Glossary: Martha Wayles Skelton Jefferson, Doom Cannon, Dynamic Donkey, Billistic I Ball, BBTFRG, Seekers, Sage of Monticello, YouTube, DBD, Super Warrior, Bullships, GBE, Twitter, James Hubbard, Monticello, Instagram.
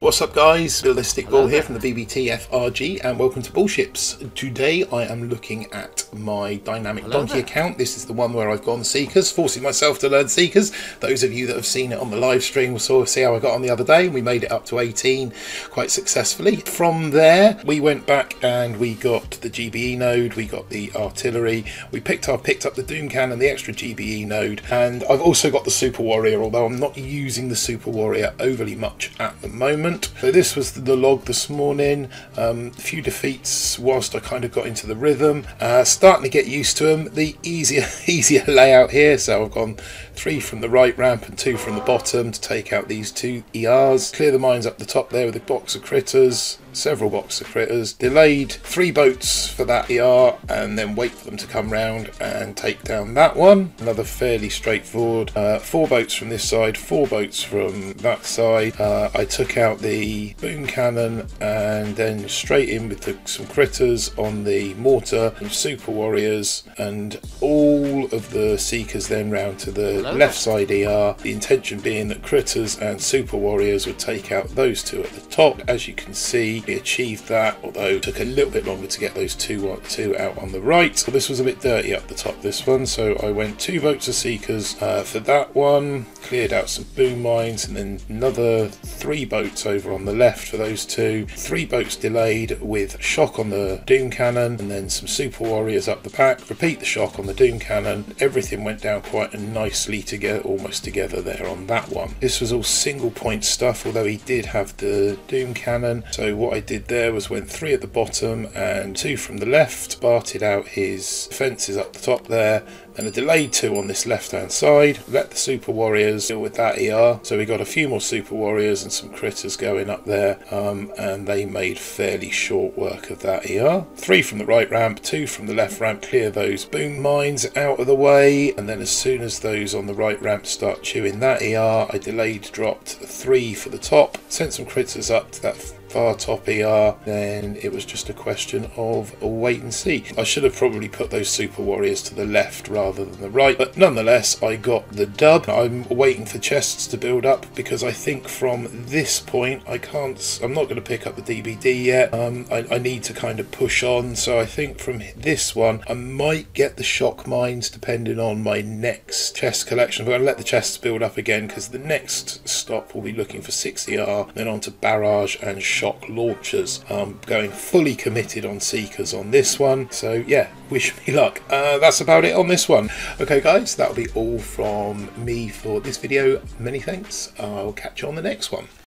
What's up guys, Billistic I Ball here from the BBTFRG and welcome to Bullships. Today I am looking at my Dynamic Donkey account. This is the one where I've gone Seekers, forcing myself to learn Seekers. Those of you that have seen it on the live stream will sort of see how I got on the other day, and we made it up to 18 quite successfully. From there we went back and we got the GBE node, we got the artillery, we picked up the Doom Cannon, the extra GBE node, and I've also got the Super Warrior, although I'm not using the Super Warrior overly much at the moment. So this was the log this morning, a few defeats whilst I kind of got into the rhythm, starting to get used to them. The easier layout here, so I've gone 3 from the right ramp and 2 from the bottom to take out these 2 ERs, clear the mines up the top there with a box of critters, several box of critters, delayed 3 boats for that ER and then wait for them to come round and take down that one. Another fairly straightforward, 4 boats from this side, 4 boats from that side. I took out the boom cannon and then straight in with some critters on the mortar and super warriors, and all of the seekers then round to the left side ER, the intention being that critters and super warriors would take out those 2 at the top. As you can see, we achieved that, although it took a little bit longer to get those two out on the right. So this was a bit dirty up the top, this one, so I went 2 votes of seekers for that one, cleared out some boom mines, and then another 3 boats over on the left for those 2, 3 boats delayed with shock on the doom cannon and then some super warriors up the pack, repeat the shock on the doom cannon. Everything went down quite nicely together, almost together there on that one. This was all single point stuff, although he did have the doom cannon, so what I did there was went 3 at the bottom and 2 from the left, barted out his fences up the top there, and a delayed 2 on this left hand side, let the super warriors deal with that ER, so we got a few more super warriors and some critters going up there, and they made fairly short work of that ER. 3 from the right ramp, 2 from the left ramp, clear those boom mines out of the way, and then as soon as those on the right ramp start chewing that ER, I delayed dropped 3 for the top, sent some critters up to that far top ER, then it was just a question of a wait and see. I should have probably put those super warriors to the left rather than the right, but nonetheless I got the dub. I'm waiting for chests to build up because I think from this point I'm not going to pick up the DBD yet. I need to kind of push on, so I think from this one I might get the shock mines depending on my next chest collection. I'm going to let the chests build up again because the next stop will be looking for 6 ER, then on to barrage and shock launchers. I'm going fully committed on seekers on this one, so yeah, wish me luck. That's about it on this one. Okay guys, that'll be all from me for this video. Many thanks, I'll catch you on the next one.